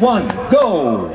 One, go!